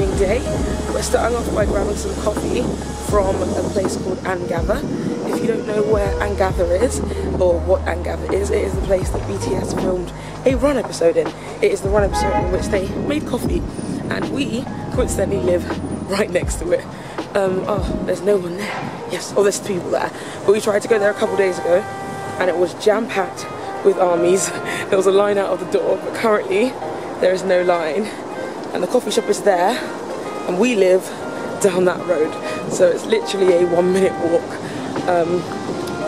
Namjooning Day. We're starting off by grabbing some coffee from a place called Angatha. If you don't know where Angatha is, or what Angatha is, it is the place that BTS filmed a Run episode in. It is the Run episode in which they made coffee, and we coincidentally live right next to it. Oh, there's no one there. Yes, oh, there's 3 people there. But we tried to go there a couple days ago, and it was jam-packed with armies. There was a line out of the door, but currently there is no line. And the coffee shop is there, and we live down that road. So it's literally a 1-minute walk,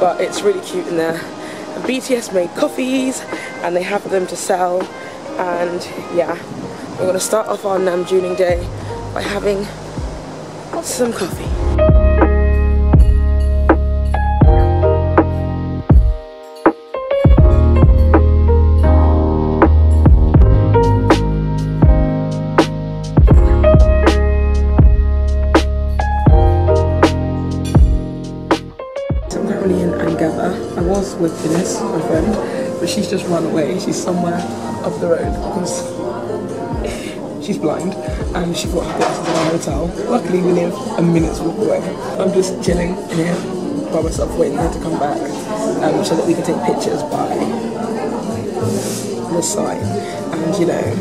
but it's really cute in there. And BTS made coffees, and they have them to sell, and yeah. We're gonna start off our Namjooning Day by having some coffee. With Ines, my friend, but she's just run away. She's somewhere up the road because she's blind and she got her glasses in our hotel. Luckily, we live a minute's walk away. I'm just chilling in here by myself, waiting for her to come back so that we can take pictures by the side. And you know,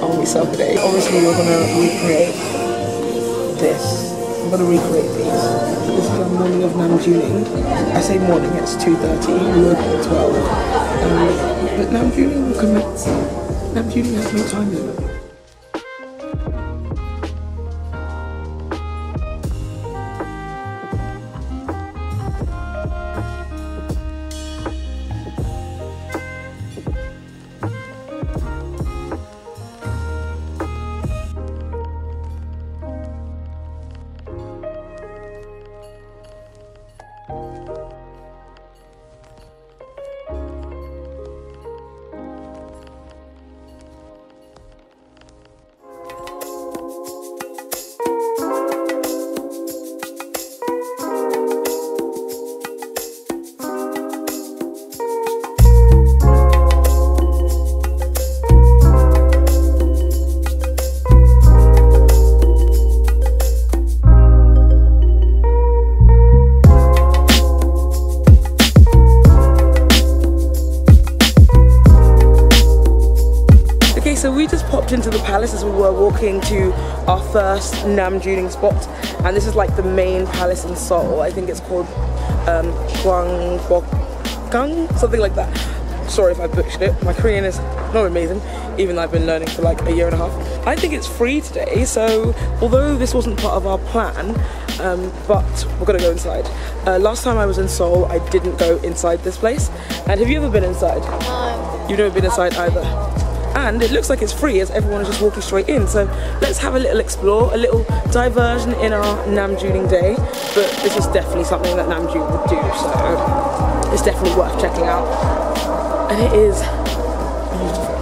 I'll be self today. Obviously, we're gonna recreate this. I'm gonna recreate these. This is our morning of Namjooning. I say morning, it's 2:30, we woke up at 12. But Namjooning will commence. Namjooning has no time limit. Into the palace as we were walking to our first Namjooning spot, and this is like the main palace in Seoul. I think it's called Gwangbokgung, something like that. Sorry if I butchered it. My Korean is not amazing, even though I've been learning for like a year and a half. I think it's free today, so although this wasn't part of our plan, but we're gonna go inside. Last time I was in Seoul, I didn't go inside this place. And have you ever been inside? No. You've never been inside either? And it looks like it's free as everyone is just walking straight in. So let's have a little explore, a little diversion in our Namjooning Day. But this is definitely something that Namjoon would do, so it's definitely worth checking out. And it is beautiful.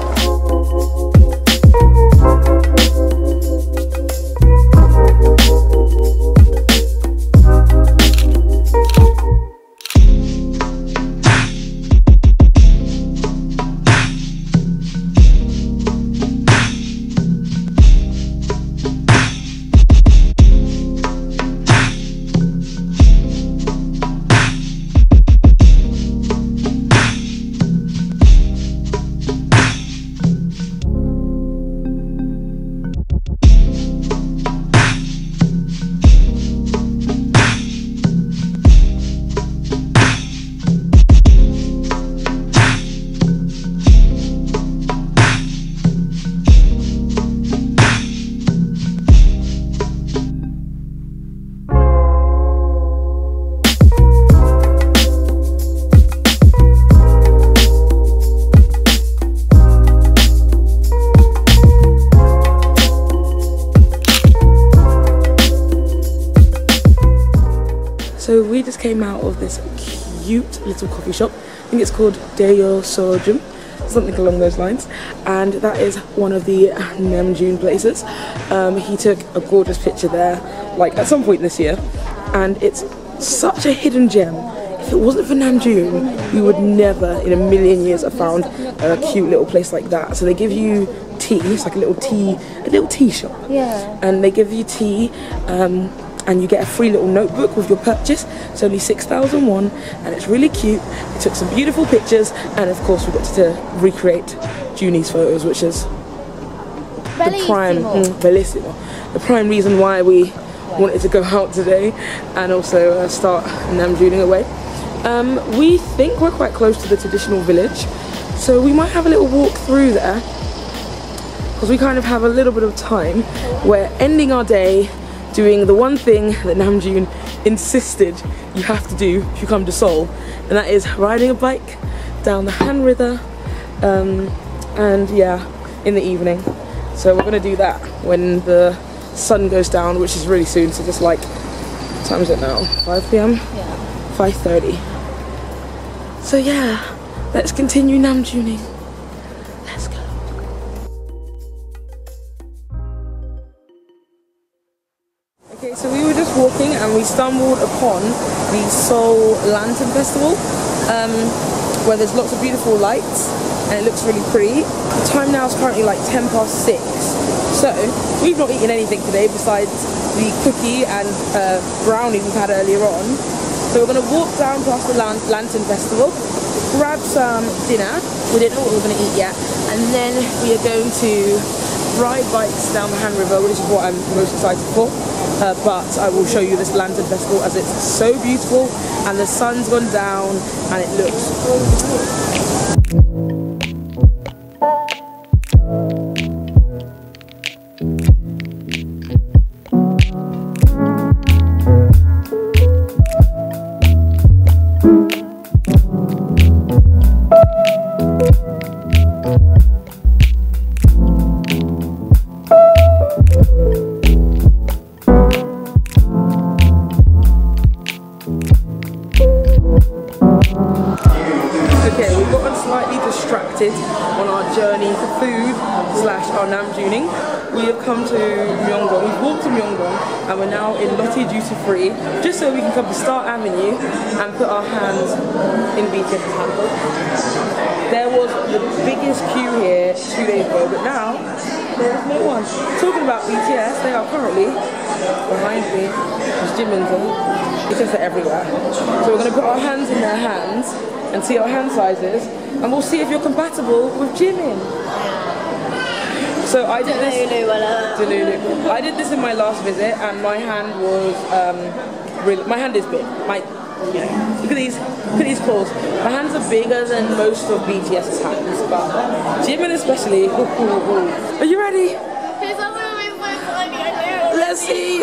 So we just came out of this cute little coffee shop. I think it's called Deo Sojum, something along those lines. And that is one of the Namjoon places. He took a gorgeous picture there, like at some point this year. And it's such a hidden gem. If it wasn't for Namjoon, you would never in a million years have found a cute little place like that. So they give you tea. It's like a little tea shop. Yeah. And they give you tea, and you get a free little notebook with your purchase. It's only 6,000 won, and it's really cute. We took some beautiful pictures, and of course we got to recreate Junie's photos, which is the prime reason why we wanted to go out today, and also start Namjooning away. We think we're quite close to the traditional village, so we might have a little walk through there, because we kind of have a little bit of time. We're ending our day doing the one thing that Namjoon insisted you have to do if you come to Seoul, and that is riding a bike down the Han River, and yeah, in the evening. So we're going to do that when the sun goes down, which is really soon. So just like, what time is it now? 5 p.m? Yeah. 5:30. So yeah, let's continue Namjooning. Let's go. Okay, so we were just walking and we stumbled upon the Seoul Lantern Festival, where there's lots of beautiful lights and it looks really pretty. The time now is currently like 6:10. So we've not eaten anything today besides the cookie and brownie we've had earlier on. So we're going to walk down past the Lantern Festival, grab some dinner. We didn't know what we were going to eat yet. And then we are going to ride bikes down the Han River, which is what I'm most excited for. But I will show you this Lantern Festival, as it's so beautiful and the sun's gone down and it looks cool. On our journey for food / our Namjooning, we have come to Myeongdong. We've walked to Myeongdong and we're now in Lotte Duty Free, just so we can come to Star Avenue and put our hands in BTS handbag. There was the biggest queue here 2 days ago, but now there's no one. Talking about BTS, they are currently behind me. It's Jimin's on. BTS are everywhere. So we're going to put our hands in their hands and see our hand sizes, and we'll see if you're compatible with Jimin. So I did this in my last visit, and my hand was really, my hand is big. Look at these claws. My hands are bigger than most of BTS's hands, but Jimin especially. Are you ready? He's always so funny. Let's see.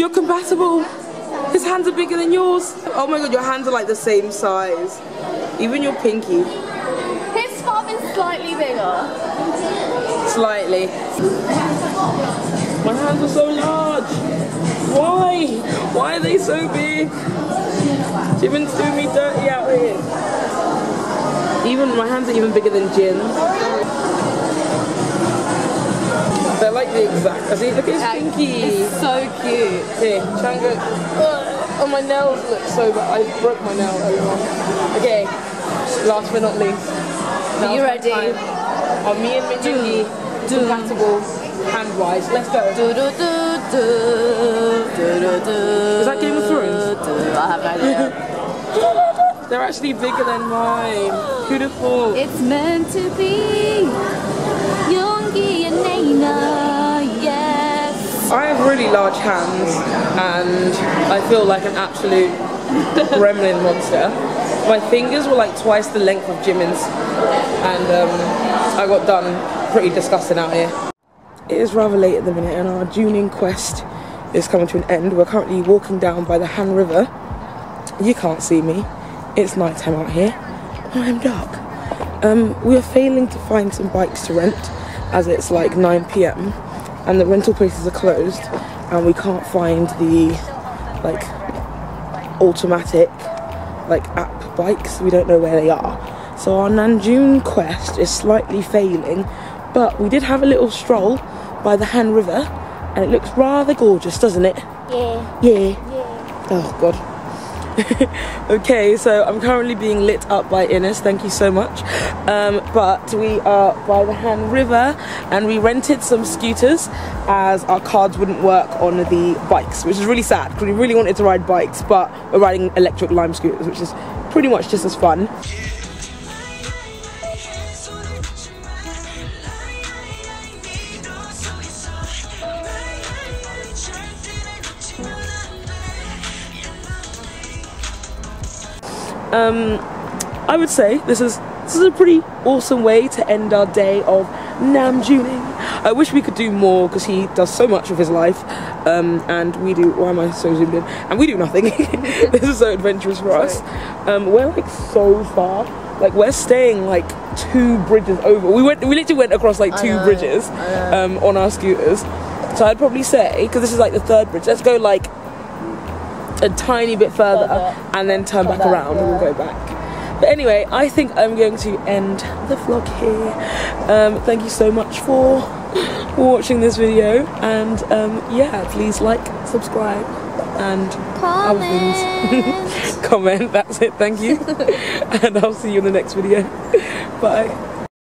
You're compatible. His hands are bigger than yours. Oh my god, your hands are like the same size. Even your pinky. His palm is slightly bigger. Slightly. My hands are so large. Why? Why are they so big? Jimin's doing me dirty out here. Even my hands are even bigger than Jin's. They're like the exact. See, look at his pinky. It's so cute. Here, try and go. Oh, my nails look so bad. I broke my nail. Okay, last but not least. Are you ready? Are me and Minjoogi compatible hand-wise? Let's go. Is that Game of Thrones? I have no idea. They're actually bigger than mine. Beautiful. It's meant to be. I have really large hands and I feel like an absolute gremlin monster. My fingers were like twice the length of Jimin's, and I got done pretty disgusting out here. It is rather late at the minute and our Namjooning quest is coming to an end. We're currently walking down by the Han River. You can't see me, it's night time out here. I am dark. We are failing to find some bikes to rent, as it's like 9 p.m. and the rental places are closed, and we can't find the like automatic like app bikes. We don't know where they are, so our Namjoon quest is slightly failing. But we did have a little stroll by the Han River and it looks rather gorgeous, doesn't it? Yeah. Oh god. Okay, so I'm currently being lit up by Ines, thank you so much. But we are by the Han River and we rented some scooters as our cards wouldn't work on the bikes, which is really sad because we really wanted to ride bikes, but we're riding electric Lime scooters, which is pretty much just as fun. I would say this is a pretty awesome way to end our day of Namjooning. I wish we could do more because he does so much of his life, and we do. Why am I so zoomed in? And we do nothing. This is so adventurous for us. We're like so far. Like we're staying like 2 bridges over. We literally went across like 2 bridges on our scooters. So I'd probably say, because this is like the 3rd bridge. Let's go like a tiny bit further and then turn back around and we'll go back. But anyway, I think I'm going to end the vlog here. Thank you so much for watching this video, and yeah, please like, subscribe and comment. Other things. Comment, that's it, thank you. And I'll see you in the next video. Bye.